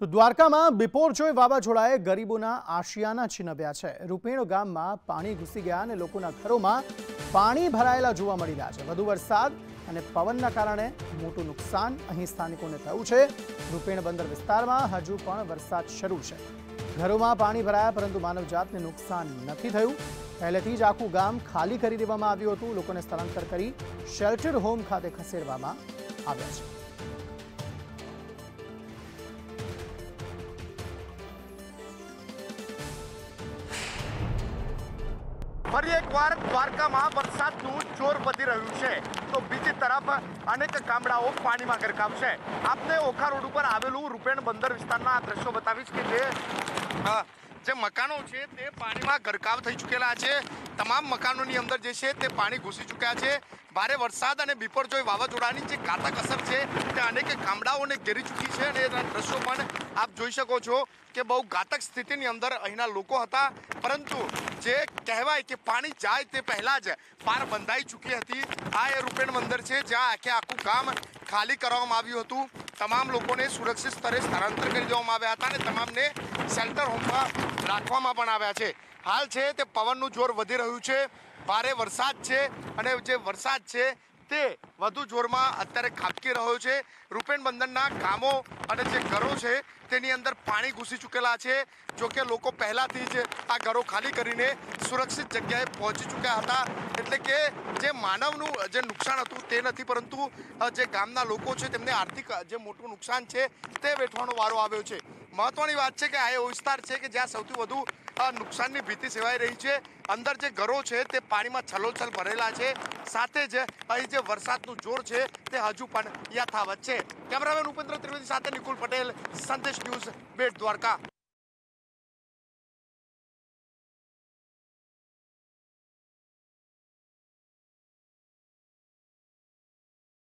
તો દ્વારકામાં બિપોરજોય વાવાઝોડાએ ગરીબોના આશિયાના છીનવ્યા છે। રૂપેણ ગામમાં પાણી ઘૂસી ગયા અને લોકોના ઘરોમાં પાણી ભરાયેલા જોવા મળી રહ્યા છે। વધુ વરસાદ અને પવનના કારણે મોટું નુકસાન અહીં સ્થાનિકોને થયું છે। રૂપેણ બંદર વિસ્તારમાં હજુ પણ વરસાદ શરૂ છે। ઘરોમાં પાણી ભરાયા પરંતુ માનવજાતને નુકસાન નથી થયું। પહેલેથી જ આખું ગામ ખાલી કરી દેવામાં આવ્યું હતું। લોકોને સ્થળાંતર કરી શેલ્ટર હોમ ખાતે ખસેડવામાં આવ્યા છે। ફરી એકવાર દ્વારકામાં વરસાદનું જોર વધી રહ્યું છે તો બીજી તરફ અનેક ગામડાઓ પાણીમાં ગરકાવ છે। આપને ઓખા રોડ ઉપર આવેલું રૂપેણ બંદર વિસ્તારના આ દ્રશ્યો બતાવીશ કે જે મકાનો છે તે પાણીમાં ગરકાવ થઈ ચૂકેલા છે। તમામ મકાનોની અંદર જે છે તે પાણી ઘૂસી ચૂક્યા છે। ભારે વરસાદ અને બિપરજોય વાવાઝોડાની જે ઘાતક અસર છે તે અનેક ગામડાઓને ઘેરી ચૂકી છે અને એના દ્રશ્યો પણ આપ જોઈ શકો છો કે બહુ ઘાતક સ્થિતિની અંદર અહીંના લોકો હતા, પરંતુ જે કહેવાય કે પાણી જાય તે પહેલાં જ પાર બંધાઈ ચૂકી હતી। આ એ રૂપેણ બંદર છે જ્યાં આખે આખું ગામ ખાલી કરવામાં આવ્યું હતું। તમામ લોકોને સુરક્ષિત સ્તરે સ્થળાંતર કરી દેવામાં આવ્યા હતા અને તમામને શેલ્ટર હોમમાં રાખવામાં પણ આવ્યા છે। હાલ છે તે પવનનું જોર વધી રહ્યું છે, ભારે વરસાદ છે અને જે વરસાદ છે તે વધુ જોરમાં અત્યારે ખાબકી રહ્યો છે। રૂપેણ બંદરના ગામો અને જે ઘરો છે તેની અંદર પાણી ઘૂસી ચૂકેલા છે। જો કે લોકો પહેલાંથી જ આ ઘરો ખાલી કરીને સુરક્ષિત જગ્યાએ પહોંચી ચૂક્યા હતા, એટલે કે જે માનવનું જે નુકસાન હતું તે નથી, પરંતુ જે ગામના લોકો છે તેમને આર્થિક જે મોટું નુકસાન છે તે વેઠવાનો વારો આવ્યો છે। મહત્વની વાત છે કે આ એવો વિસ્તાર છે કે જ્યાં સૌથી વધુ નુકસાનની ભીતિ સેવાઈ રહી છે। અંદર જે ઘરો છે તે પાણીમાં છલોછલ ભરેલા છે, સાથે જ અહીં જે વરસાદનું જોર છે તે હજુ પણ યથાવત છે। કેમેરામેન ઉપેન્દ્ર ત્રિવેદી સાથે નિકુલ પટેલ, સંદેશ ન્યૂઝ, બેટ દ્વારકા।